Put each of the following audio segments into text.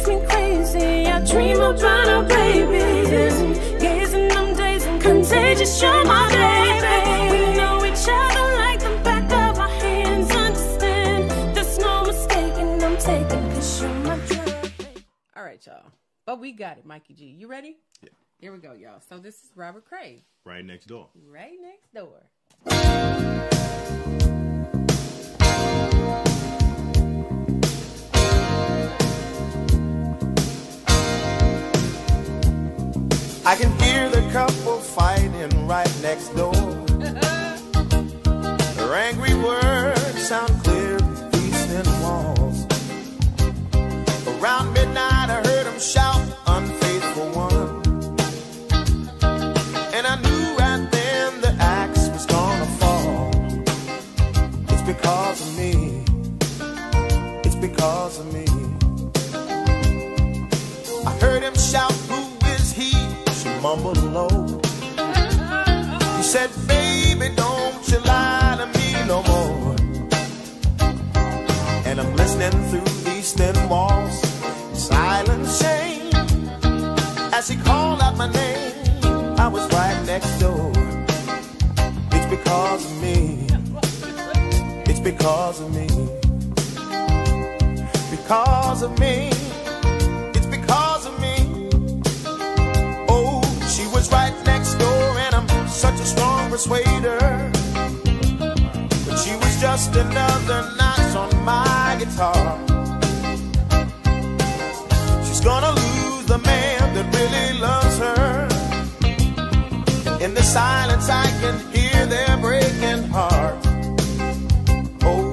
makes me crazy. I dream about our babies, gazing them days and contagious. You're my baby. We know each other like the back of our hands. Understand, there's no mistaking I'm taking this. You're my drug. All right, y'all. But we got it, Mikey G. You ready? Yeah. Here we go, y'all. So this is Robert Cray. Right next door. Right next door. I can hear the couple fighting right next door. Their angry words sound clear through these thin walls. Around midnight I heard them shout, unfaithful one. And I knew right then the axe was gonna fall. It's because of me. It's because of me. I heard him shout, who is he? She mumbled low. He said, baby, don't you lie to me no more. And I'm listening through these thin walls. Silent shame. As he called out my name, I was right next door. It's because of me. It's because of me. Because of me. It's because of me. Oh, she was right next door, and I'm such a strong persuader. But she was just another notch on my guitar. She's gonna lose the man that really loves her. In the silence I can hear their breaking heart. Oh,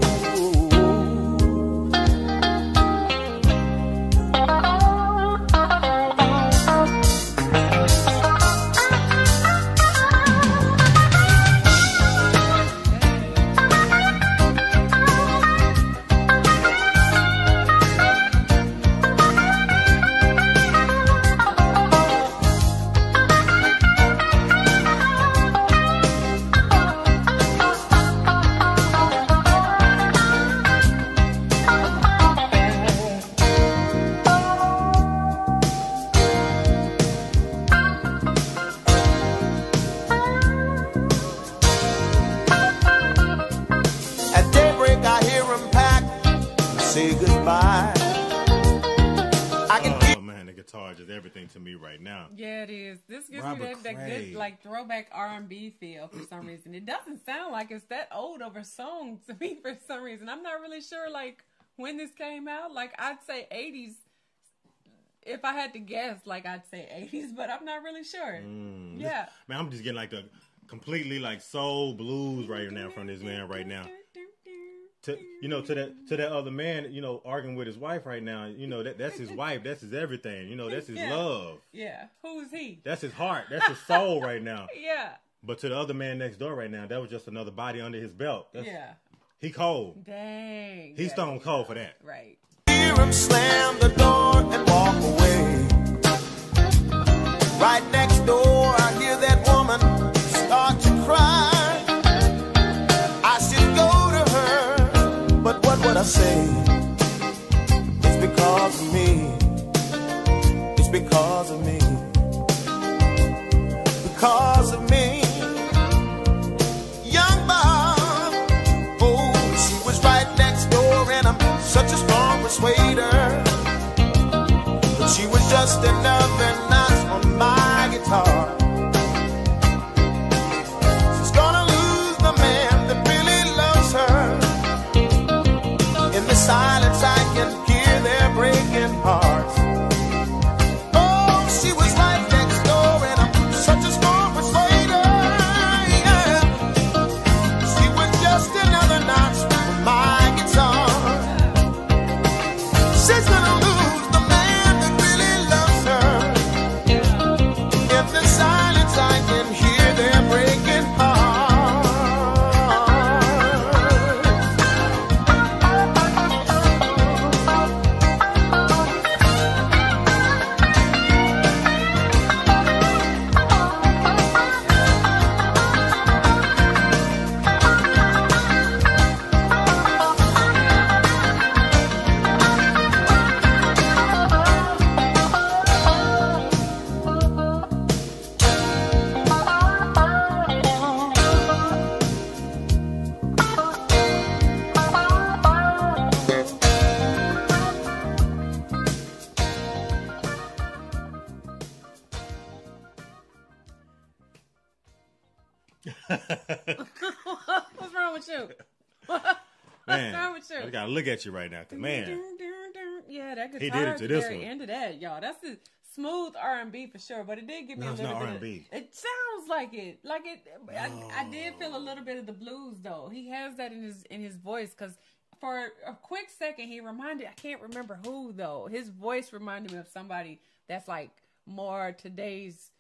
like throwback R&B feel for some reason. It doesn't sound like it's that old of a song to me for some reason. I'm not really sure like when this came out. Like I'd say 80s. If I had to guess, like I'd say 80s, but I'm not really sure. Yeah. Man, I'm just getting like the completely like soul blues right now from this man right now. To, you know, to that other man, you know, arguing with his wife right now, you know, that's his wife, that's his everything, you know, that's his love. Yeah. Who's he? That's his heart, that's his soul right now. Yeah. But to the other man next door right now, that was just another body under his belt. That's, yeah. He cold. Dang. He's stone cold for that. Right. Hear him slam the door and walk away. Right next door, I hear that woman start to cry. I say it's because of me. It's because of me. Because of me. Young Bob. Oh, she was right next door, and I'm such a strong persuader. But she was just another notch on my guitar. She's gonna lose the man that really loves her. In the silence I can hear their breaking hearts. Oh, she was right next door, and I'm such a strong persuader. Yeah. She was just another notch on my guitar. She's gonna lose the man that really loves her. In the silence I can hear their breaking hearts. What's wrong with you? What's wrong with you? I gotta look at you right now, man. Yeah, that guitar. He did it to this one. End of that, y'all. That's the smooth R&B for sure, but it did give me a little bit. No, it's not R&B. It sounds like it. Like it. Oh. I did feel a little bit of the blues though. He has that in his voice because. For a quick second, he reminded, I can't remember who though. His voice reminded me of somebody that's like more today's,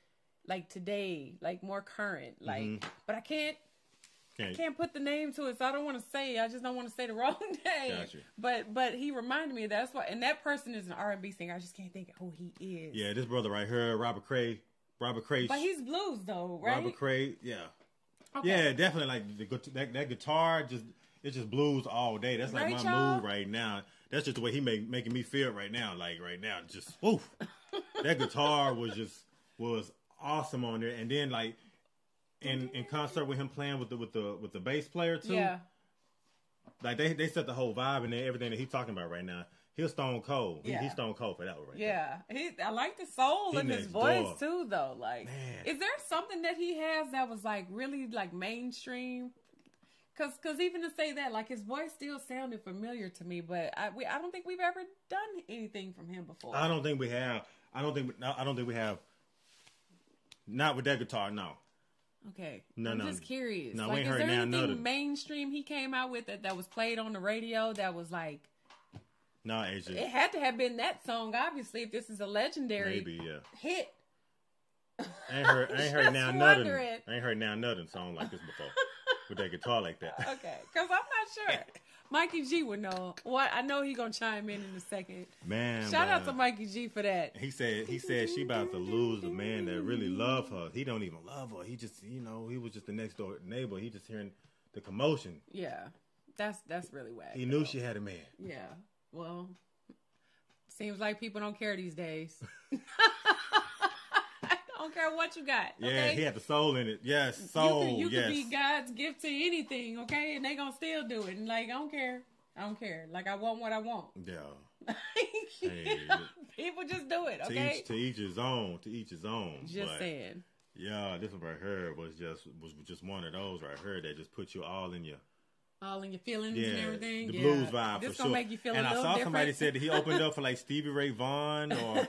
like today, like more current. Like, but I can't put the name to it, so I don't want to say. I just don't want to say the wrong name. Gotcha. But he reminded me that's why. And that person is an R&B singer. I just can't think of who he is. Yeah, this brother right here, Robert Cray. Robert Cray. But he's blues though, right? Robert Cray. Yeah. Okay. Yeah, definitely. Like the, that guitar just. It's just blues all day. That's like my mood right now. That's just the way he making me feel right now. Like right now, just woof. That guitar was awesome on there. And then like in concert with him playing with the bass player too. Yeah. Like they set the whole vibe and everything that he's talking about right now. He's stone cold. Yeah. He's stone cold for that one right there. Yeah. I like the soul in his voice too though. Like, man. Is there something that he has that was like really like mainstream? Cause even to say that, like his voice still sounded familiar to me, but I don't think we've ever done anything from him before. I don't think we have. I don't think we have. Not with that guitar, no. Okay. No, I'm just curious. No, like, we ain't heard now. Is there anything mainstream he came out with that was played on the radio that was like? No, Asia. It had to have been that song, obviously. If this is a legendary hit. I ain't heard now nothing. I ain't heard now nothing song like this before. With that guitar like that. Okay, because I'm not sure. Mikey G would know. What I know he gonna chime in a second. Man, shout out to Mikey G for that. He said she about to lose the man that really loved her. He don't even love her. He just, you know, he was just the next door neighbor. He just hearing the commotion. Yeah, that's really whack. He knew she had a man. Yeah, well, seems like people don't care these days. I don't care what you got. Okay? Yeah, he had the soul in it. Yes, soul. You could be God's gift to anything, okay? And they gonna still do it. And like, I don't care. I don't care. Like, I want what I want. Yeah. Like, people just do it, okay? To each his own. To each his own. Just saying. Yeah, this one right here was just one of those right here that just put you all in your feelings and everything. The blues vibe for sure. This gonna make you feel a little different. And I saw somebody said that he opened up for like Stevie Ray Vaughan, or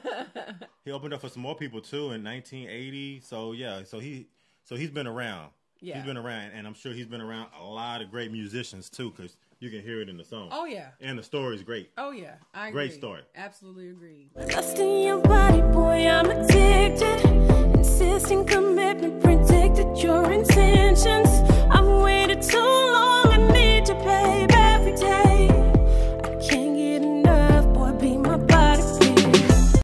he opened up for some more people too in 1980. So yeah, so he's been around. Yeah, he's been around, and I'm sure he's been around a lot of great musicians too, because you can hear it in the song. Oh yeah, and the story's great. Oh yeah, I agree. Great story. Absolutely agree. Trust in your body, boy. I'm addicted. Insisting commitment, predicted your intentions.